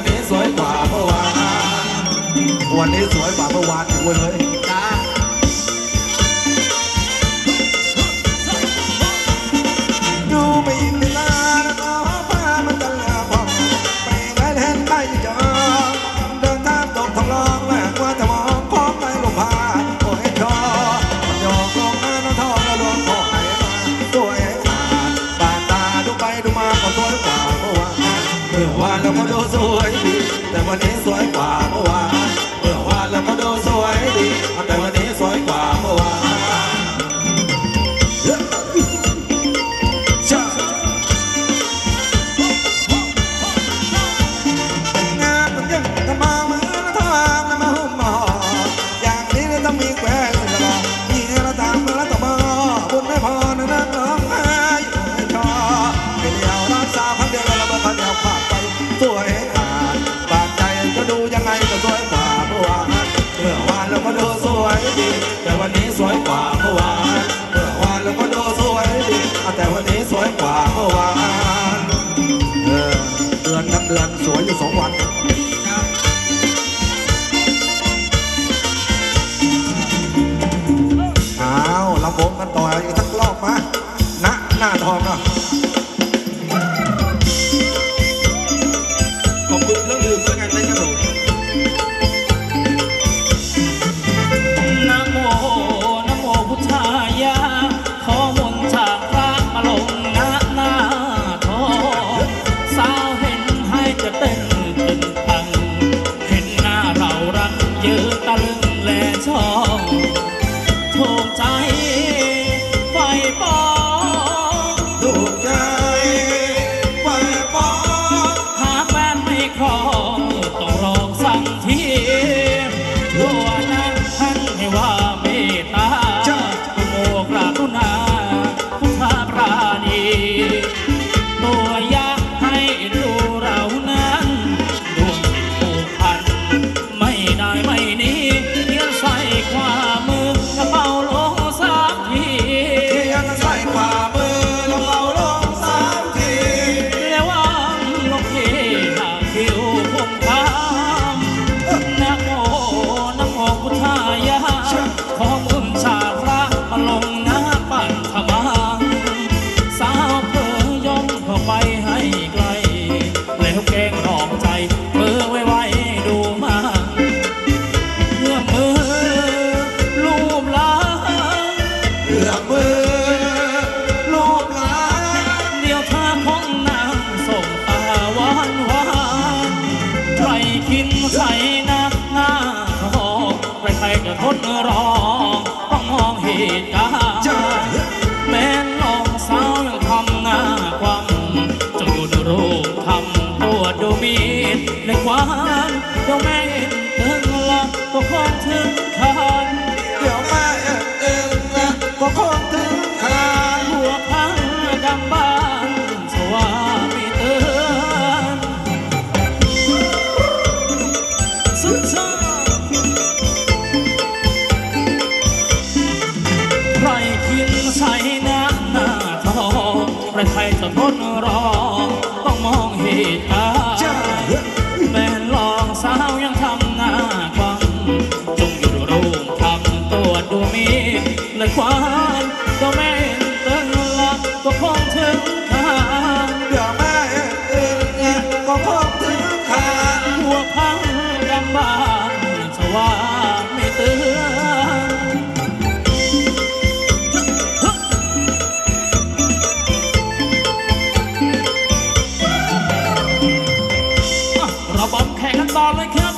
วันนี้สวยกว่าเมื่อวานวันนี้สวยกว่าเมื่อวานด้วยเลยจ้าดูไปอีกเวลาแล้วก็ผ้ามันจะเหลือพอไปแม่แทนไปจอเดินตามตกทองลองแหวกว่าจะมองคล้องไปลงพาโอ้ยจอหยอกลงหน้าน้องทองแล้วลวงพ่อให้มาตัวให้ขาดบาดตาดูไปดูมาก็สวยกว่าเมื่อวานเมื่อวานเราก็ดูสวยดีแต่วันนี้สวยกว่าเมื่อวานเมื่อวานเราก็ดูสวยดีแต่วันนี้สวยกว่าเมื่อวานแต่วันนี้สวยกว่าเมื่อวานเมื่อวานเราก็ดูสวยดีแต่วันนี้สวยกว่าเมื่อวานเดือนนับเดือนสวยอยู่สองวันอ้าวลำวงกันต่ออีกสักรอบมาณหน้าทองนะขอบคุณเรื่องอื่นด้วยกันนะครับ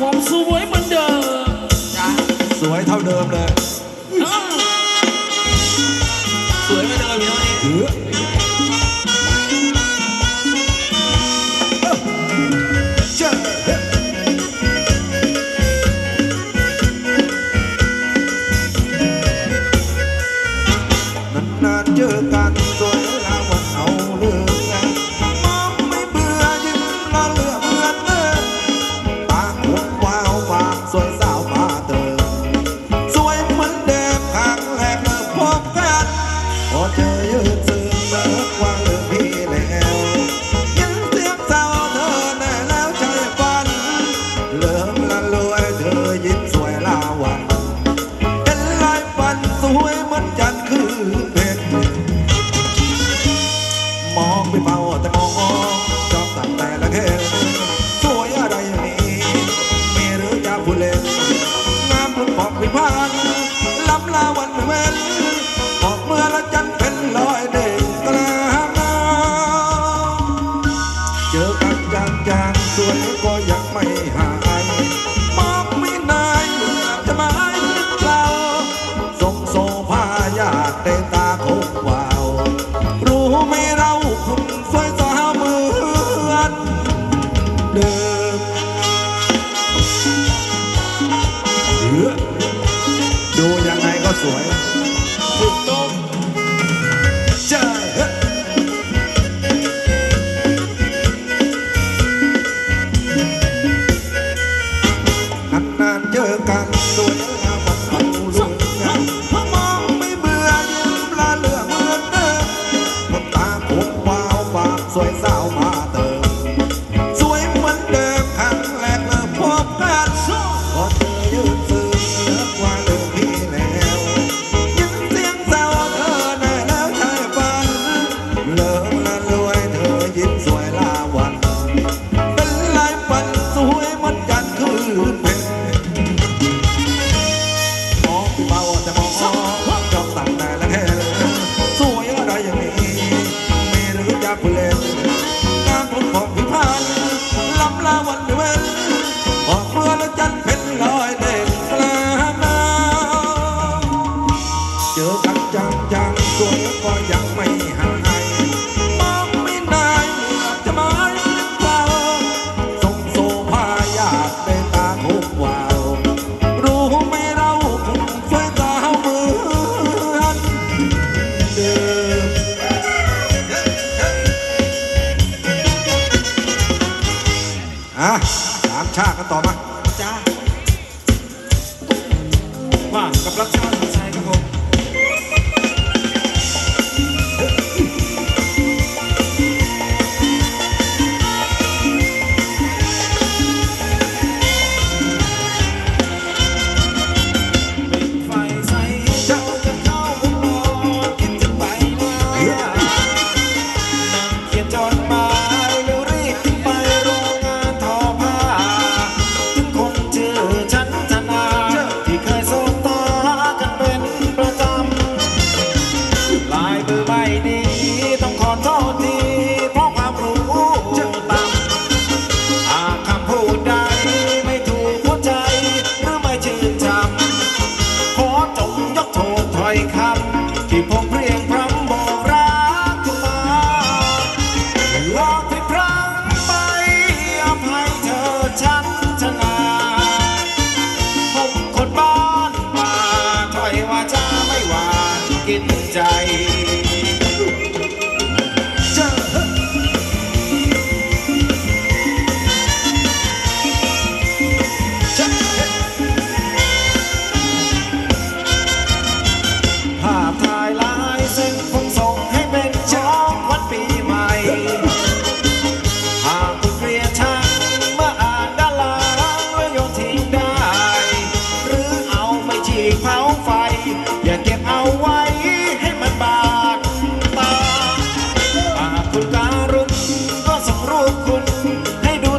ผมสวยสาวมาเติมสวยเหมือน ก็ยังไม่หายมองไม่นายจะมาให้เราทรงโซภาญาติเตตาคงวาวรู้ไหมเราคุณสวยสาวเหมือนเดิมดูยังไงก็สวยถูกต้องคุณการุณก็ส่งรูปคุณให้ดู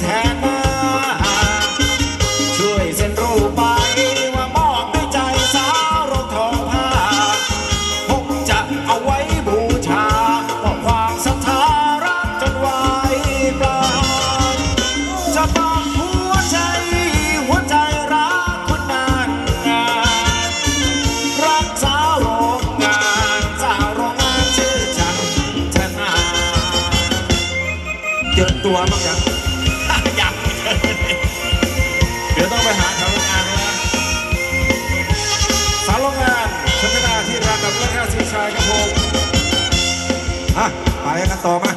แทน ติดตัวบ้างยังอยากเดี๋ยวต้องไปหาทำงานนะสาวโรงงานชนนาที่ระดับราศีชายกระพงอ่ะไปกันต่อมา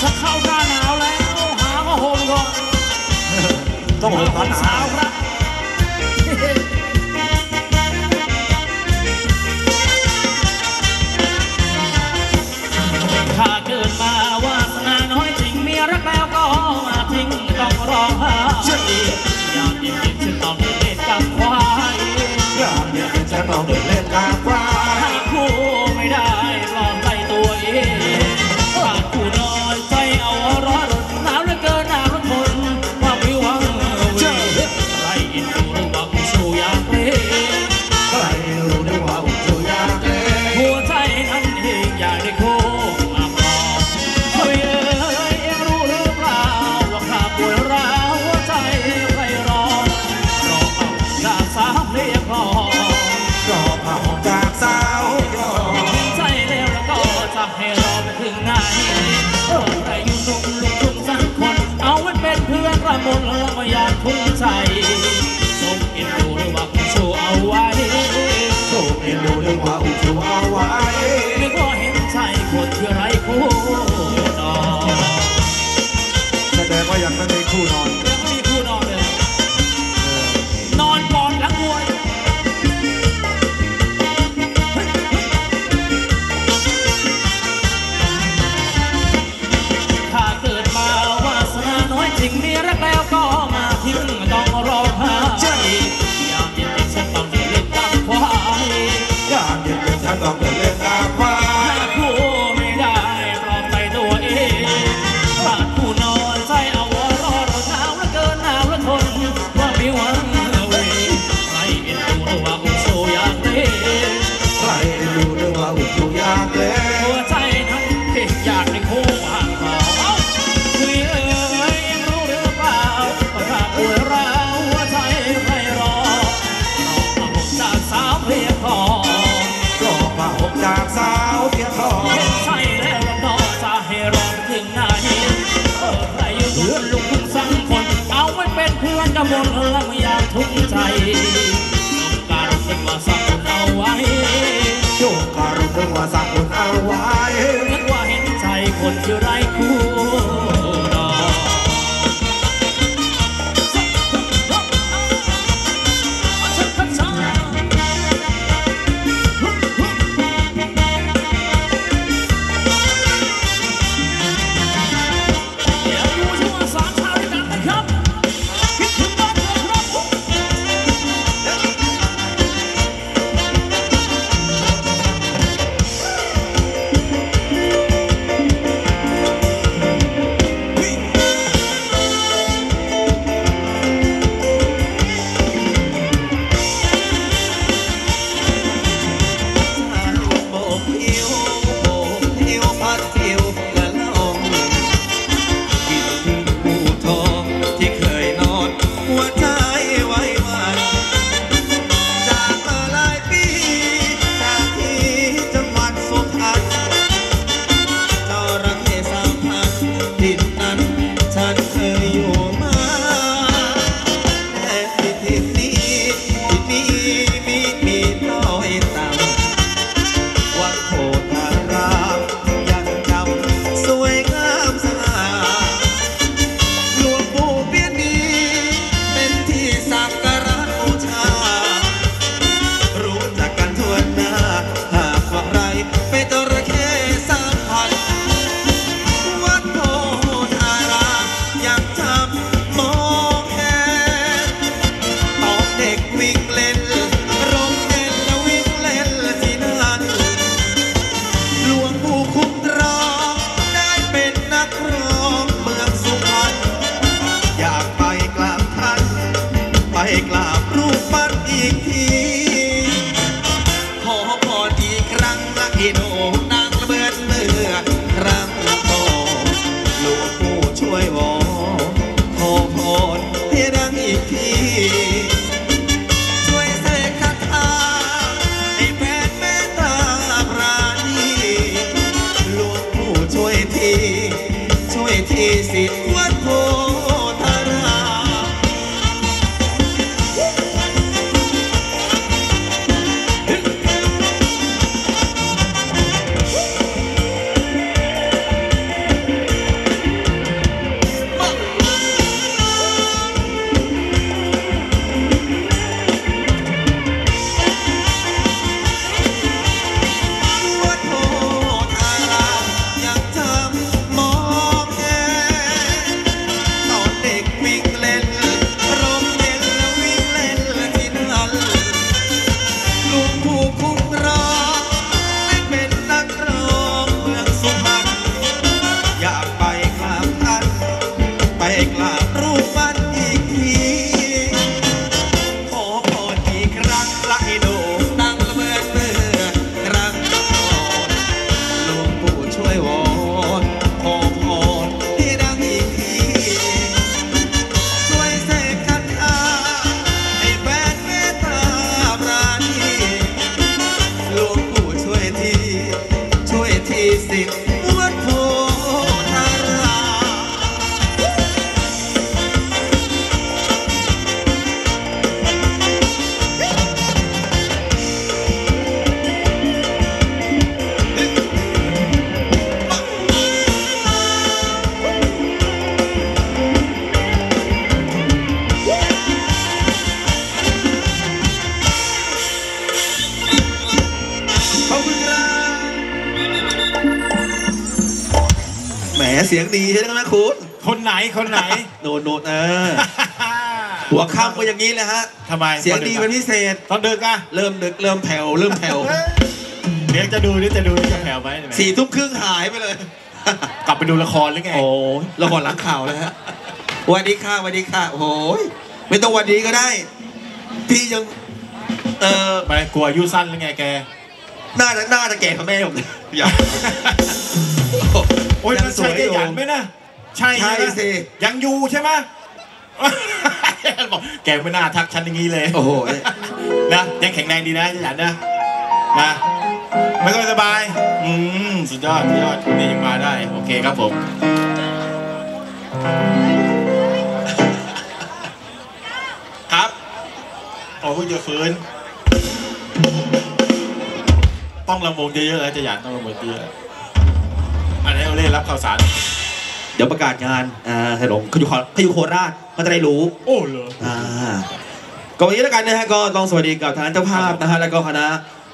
จะเข้าหน้าหนาวแล้วหาว่าโหมก่อนต้องโหมก่อนหนาวครับถ้าเกิดมาวาสนาน้อยจริงเมียรักแล้วก็มาทิ้งต้องรอหาอยากเด็กเช่นน้องเด็กเล่นกับควายอยากเด็กเช่นน้องเด็กเล่นกับควายหาคู่ไม่ได้ปลอมใจตัวเองหากคู่น้อยใจเอาร้อนหนาวเหลือเกินหนาวทนความวิวังเวียนใครอินรู้ด้วยว่าผู้ชูอยากเล่นใครรู้ด้วยว่าผู้ชูอยากเล่นหัวใจนั้นเองอยากได้คู่ให้รอไปถึงไหนแต่อยู่ตรงลุกทุ่งสักคนเอาไว้เป็นเพื่อนระมนแล้วก็อยากทุ่งใจส่งเอ็นดูด้วยว่าอุ้มชูเอาไว้ส่งเอ็นดูด้วยว่าอุ้มชูเอาไว้ไม่ก็เห็นใจคนที่ไร้คู่นอนแสดงว่ายังไม่มีคู่นอนยังไม่มีคู่นอนเลยนอนก่อนหลังวัวสิ่งมีรักแล้วก็มาทิ้งต้องรอหาอยากเย็นเย็นฉันต้องเดินเล่นตามควายอยากเย็นเย็นฉันต้องเดินเล่นตามควายหาคู่ไม่ได้ปลอมใจตัวเองหาคู่นอนใจเอาวอรอเราหนาวและเกินหนาวและทนว่ามีหวังเว้ยใครเอ็นดูว่าอุ้มโชว์อยากเล่นใครเอ็นดูว่าอุ้มโชว์อยากเล่นหัวใจทั้งเพียงอยากได้คู่ห่างห่างจากสาวเพียงพอเห็นใจแล้วรอจะให้รอถึงไหนใครอยู่เพื่อนลุกทุ่งสังคนเอาไว้เป็นเพื่อนกระมวลแล้วไม่อยากทุ่งใจจงการุณว่าสักคนเอาไว้จงการุณว่าสักคนเอาไว้นึกว่าเห็นใจคนที่ไร้คู่ ช่วยที่สิทธิ์วัดโพธารามเสียงดีใช่ไหมนะคุณคนไหนโนดหัวค่ำก็อย่างนี้เลยฮะทำไมเสียงดีเป็นพิเศษตอนดึกอะเริ่มดึกเริ่มแผ่วเดี๋ยวจะแผ่วไหม 4 ทุ่มครึ่งหายไปเลยกลับไปดูละครหรือไงโอ้ละครหลังข่าวเลยฮะวันดีค่ะโอ้ยไม่ต้องวันดีก็ได้พี่ยังไปกลัวอายุสั้นหรือไงแกน่าจะแก่กว่าแม่ผมเลยโอ้ยมันใช่แกหยันไหมนะใช่สิยังอยู่ใช่ไหมแกไม่น่าทักฉันอย่างนี้เลยโอ้โหนะยังแข็งแรงดีนะหยันนะนะไม่ต้องสบายสุดยอดวันนี้ยังมาได้โอเคครับผมครับโอ้ยอย่าฝืนต้องลำวงเยอะๆเลยจะหยันต้องลำวงเยอะอันนี้เราเล่นรับข่าวสารเดี๋ยวประกาศงานไทยหลงเขาอยู่โคราชเขาจะได้รู้โอ้เหรอก่อนนี้แล้วกันนะฮะก็ต้องสวัสดีกับทางเจ้าภาพนะฮะแล้วก็คณะ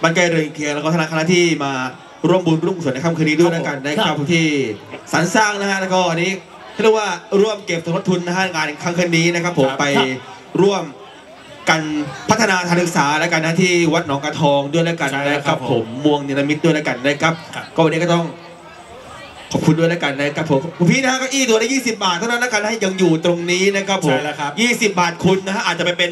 บ้านใกล้เรือนเคียงแล้วก็คณะที่มาร่วมบุญร่วมกุศลในค่ำคืนนี้ด้วยนะกันในค่ำที่สรรสร้างนะฮะแล้วก็อันนี้เรียกว่าร่วมเก็บสมทบทุนนะฮะงานครั้งนี้นะครับผมไปร่วมกันพัฒนาการศึกษาและการที่วัดหนองกระทองด้วยแล้วกันนะครับผมมวงนิรมิตรด้วยแล้วกันนะครับก็วันนี้ก็ต้องขอบคุณด้วยแล้วกันนะครับผมพี่นะฮะก็อี้ตัวได้20 บาทเท่านั้นนะครับให้ยังอยู่ตรงนี้นะครับผม20 บาทคุณนะฮะอาจจะไปเป็น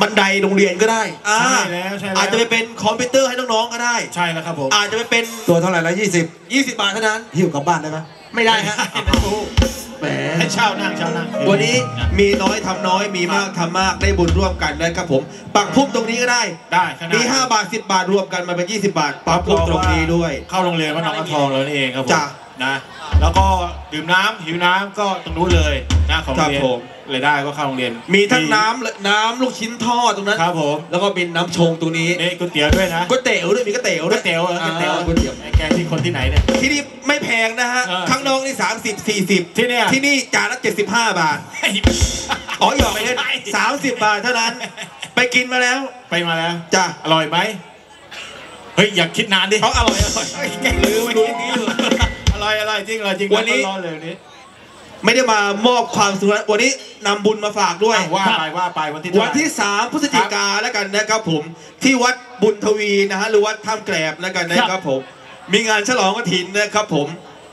บันไดโรงเรียนก็ได้ใช่แล้วอาจจะไปเป็นคอมพิวเตอร์ให้น้องๆก็ได้ใช่แล้วครับผมอาจจะไปเป็นตัวเท่าไหร่ละ20 บาทเท่านั้นหิ้วกลับบ้านได้ไหมไม่ได้ฮะแหมเช่านั่งวันนี้มีน้อยทำน้อยมีมากทำมากได้บุญร่วมกันนะครับผมปักพุ่มตรงนี้ก็ได้มี5 บาท 10 บาทรวมกันมาเป็น20 บาทปักพุ่มตรงนี้ด้วยเข้าโรงเรียนวัดหนองกระทองแล้วนี่เองครับผมนะแล้วก็ดื่มน้ำหิวน้ำก็ตรงนู้นเลยนะของเรียนเลยได้ก็เข้าโรงเรียนมีทั้งน้ำลูกชิ้นทอดตรงนั้นครับผมแล้วก็เป็นน้ำชงตรงนี้นี่ก๋วยเตี๋ยวด้วยนะก๋วยเตี๋ยวด้วยมีก๋วยเตี๋ยวด้วยก๋วยเตี๋ยวแกที่คนที่ไหนเนี่ยที่นี่ไม่แพงนะฮะข้างนอกนี่30-40ที่นี่จานละ75 บาทอ๋อหยอกไปเลย30 บาทเท่านั้นไปกินมาแล้วจ้ะอร่อยไหมเฮ้ยอยากคิดนานดิเขาอร่อยแกลืมไปดูอย่างนี้อะไรจริงวันนี้ไม่ได้มามอบความสุขวันนี้นำบุญมาฝากด้วยว่าไปวันที่3 พฤศจิกาแล้วกันนะครับผมที่วัดบุญทวีนะฮะหรือวัดท่ามแกลบแล้วกันนะครับผมมีงานฉลองกฐินนะครับผม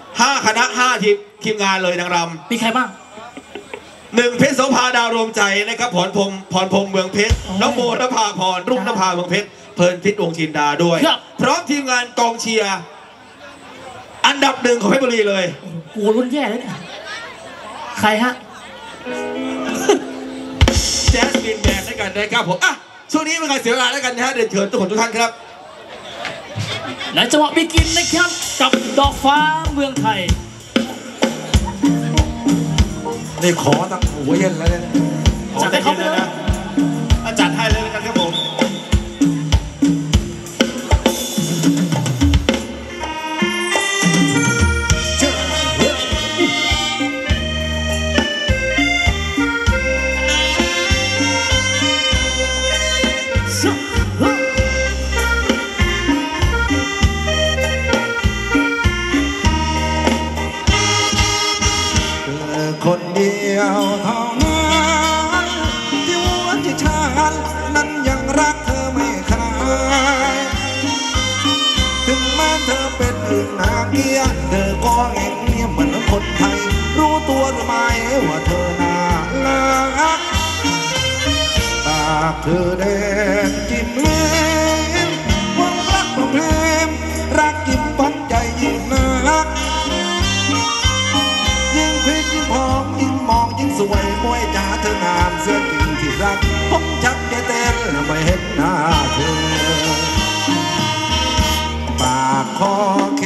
5 คณะ 5 ทีมงานเลยนางรำมีใครบ้าง1เพชรโสภาดาวรวมใจนะครับพรพรมเมืองเพชรน้องโมนภาพรรุ่งนภาเมืองเพชรเพลินพิษวงศ์จินดาด้วยพร้อมทีมงานกองเชียร์อันดับ 1ของเพชรบุรีเลยกูรุ่นแย่เลยเนี่ยใครฮะแจ๊สบินแบกด้วยกันนะครับผมอ่ะช่วงนี้เป็นการเสียเวลาด้วยกันนะฮะเดินเถิดทุกคนทุกท่านครับและจังหวะบิกินนะครับกับดอกฟ้าเมืองไทย นี่ขอตั้งหูเย็นแล้วเนี่ยจัดให้เขาเลยนะจัดให้เลยกันครับผมคนเดียวเท่านั้นที่วันที่ฉันนั้นยังรักเธอไม่คลายถึงแม้เธอเป็นอื่นหาเกียร์เธอก็เองเงียบเหมือนคนไทยรู้ตัวหรือไม่ว่าเธอน่ารักตาเธอแดงจิ้มเล่นความรักความเพลินรักจิ้มพันใจยิ่งน่ารักสวยมวยจ๋าเธองามเสื้อจริงที่รักผมชักจะเต้นไม่เห็นหน้าเธอปากคอ